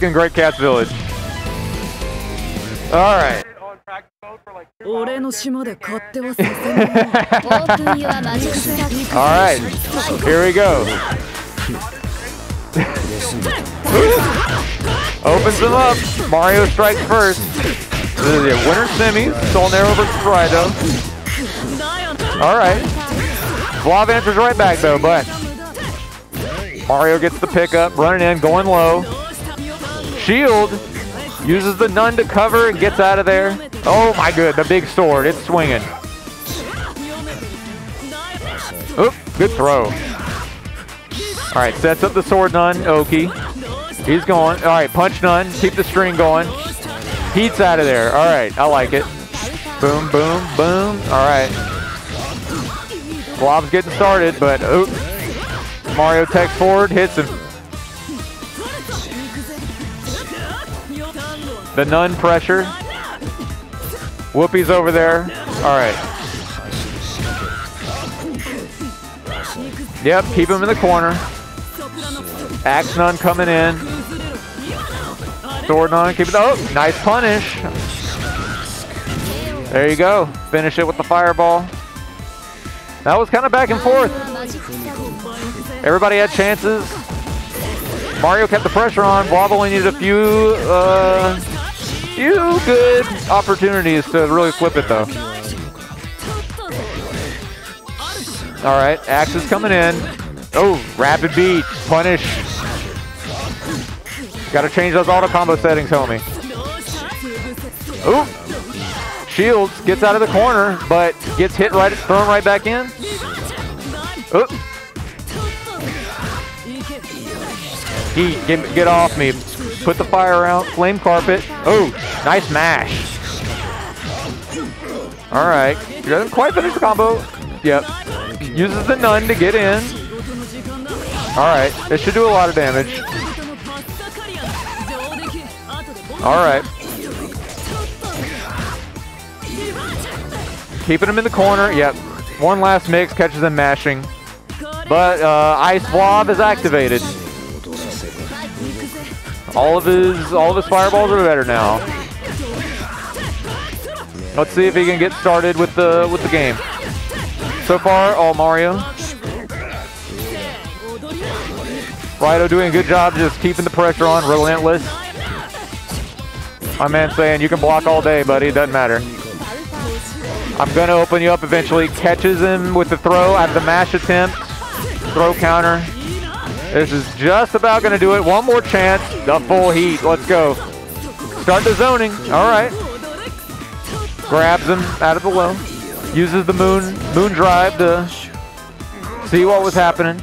freaking Great Cat's Village. Alright. Alright, here we go. Opens them up. Mario strikes first. This is the winner semis. Sol Narrow versus Raidou. Alright. Vlov answers right back though, but Mario gets the pickup, running in, going low. Shield. Uses the nun to cover and gets out of there. Oh my good, the big sword, it's swinging. Oop, good throw. All right, sets up the sword nun, Oki. He's going, all right, punch nun, keep the string going. Heat's out of there, all right, I like it. Boom, boom, boom, all right. Blob's getting started, but oop. Mario tech forward, hits him. The nun pressure. Whoopi's over there. All right. Yep, keep him in the corner. Axe nun coming in. Sword nun, keep it up. Oh, nice punish. There you go. Finish it with the fireball. That was kind of back and forth. Everybody had chances. Mario kept the pressure on. Vlov only needed a few good opportunities to really flip it though. All right, Axe is coming in. Oh, rapid beat, punish. Got to change those auto combo settings, homie. Ooh, Shields gets out of the corner, but gets hit right, thrown right back in. Ooh. He, get off me. Put the fire out. Flame carpet. Oh, nice mash. All right. Doesn't quite finish the combo. Yep. Uses the nun to get in. All right. This should do a lot of damage. All right. Keeping him in the corner. Yep. One last mix. Catches him mashing. But Ice Blob is activated. All of his fireballs are better now. Let's see if he can get started with the game. So far, all Mario. Raidou doing a good job just keeping the pressure on, relentless. My man's saying, you can block all day, buddy, it doesn't matter. I'm gonna open you up eventually. Catches him with the throw out of the mash attempt. Throw counter. This is just about going to do it. One more chance. The full heat. Let's go. Start the zoning. All right. Grabs him out of the low. Uses the moon drive to see what was happening.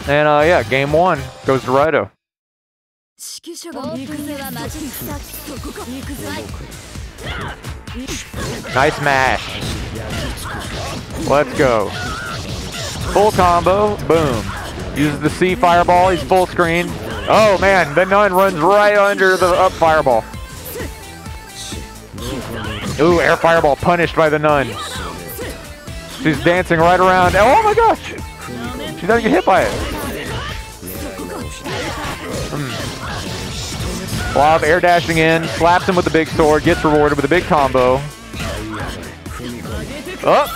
And yeah, game one goes to Raidou. Nice mash. Let's go. Full combo. Boom. Uses the C fireball, he's full screen. Oh man, the nun runs right under the up fireball. Ooh, air fireball punished by the nun. She's dancing right around. Oh my gosh! She doesn't get hit by it. Blob air dashing in, slaps him with the big sword, gets rewarded with a big combo. Oh!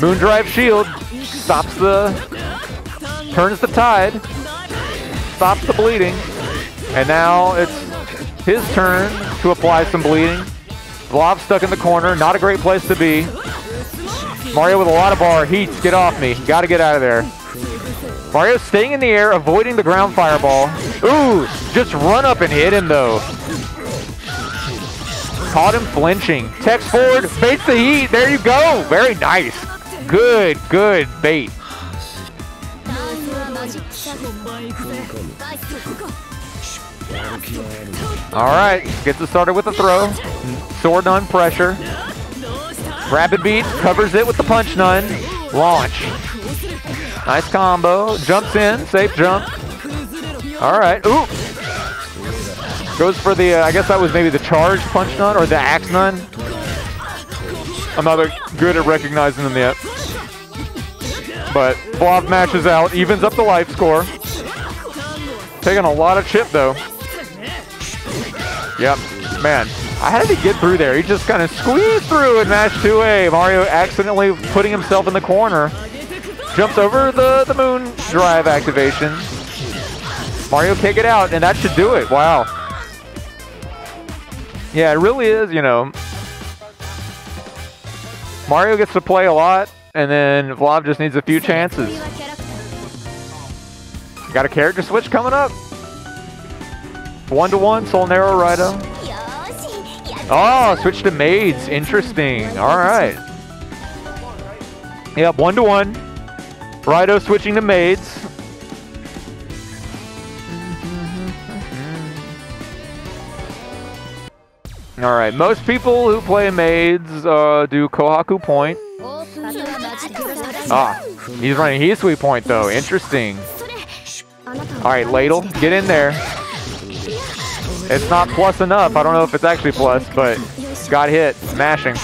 Moon drive shield, stops the... Turns the tide, stops the bleeding, and now it's his turn to apply some bleeding. Vlov stuck in the corner, not a great place to be. Mario with a lot of bar, heats, get off me, gotta get out of there. Mario's staying in the air, avoiding the ground fireball. Ooh, just run up and hit him though. Caught him flinching. Text forward, baits the heat, there you go, very nice. Good, good bait. Alright, gets it started with the throw. Sword nun pressure. Rapid beat, covers it with the punch nun. Launch. Nice combo. Jumps in, safe jump. Alright, ooh. Goes for the, I guess that was maybe the charge punch nun or the axe nun. I'm not good at recognizing them yet. But Vlov mashes out, evens up the life score. Taking a lot of chip, though. Yep. Man, I had to get through there. He just kind of squeezed through in match 2A. Mario accidentally putting himself in the corner. Jumps over the moon drive activation. Mario kick it out, and that should do it. Wow. Yeah, it really is, you know. Mario gets to play a lot, and then Vlov just needs a few chances. Got a character switch coming up. 1-to-1, Sol Narrow, Raidou. Oh, switch to Maids. Interesting. All right. Yep, 1-to-1. Raidou switching to Maids. All right, most people who play Maids do Kohaku point. Ah, he's running Hisui point, though. Interesting. All right, Ladle, get in there. It's not plus enough. I don't know if it's actually plus, but got hit. Smashing.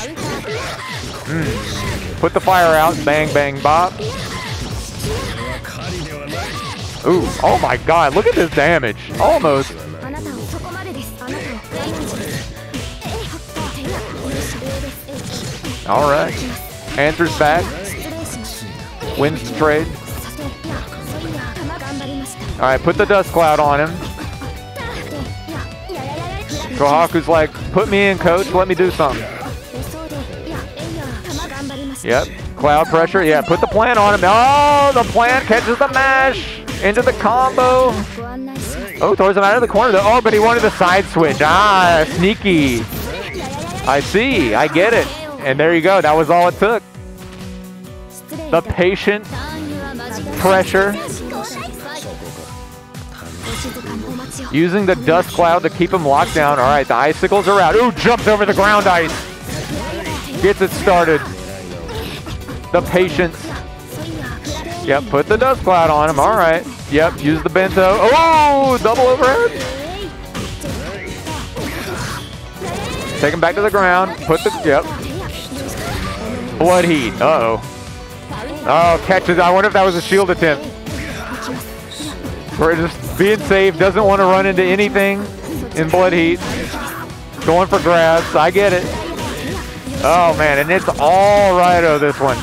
Put the fire out. Bang, bang, bop. Ooh, oh my god, look at this damage. Almost. Alright. Answers back. Wins the trade. Alright, put the dust cloud on him. Kohaku's like, put me in, coach. Let me do something. Yep. Cloud pressure. Yeah, put the plant on him. Oh, the plant catches the mash. Into the combo. Oh, throws him out of the corner. Oh, but he wanted the side switch. Ah, sneaky. I see. I get it. And there you go. That was all it took. The patient pressure. Using the dust cloud to keep him locked down. All right, the icicles are out. Ooh, jumps over the ground ice. Gets it started. The patience. Yep, put the dust cloud on him. All right. Yep, use the bento. Oh, double overhead. Take him back to the ground. Put the... Yep. Blood heat. Uh oh. Oh, catches. I wonder if that was a shield attempt. We're just being safe. Doesn't want to run into anything in blood heat. Going for grabs. I get it. Oh man, and it's all Raidou this one.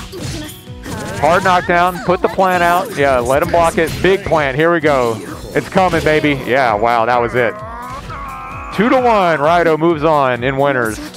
Hard knockdown. Put the plant out. Yeah, let him block it. Big plant. Here we go. It's coming, baby. Yeah. Wow, that was it. 2-to-1. Raidou moves on in winners.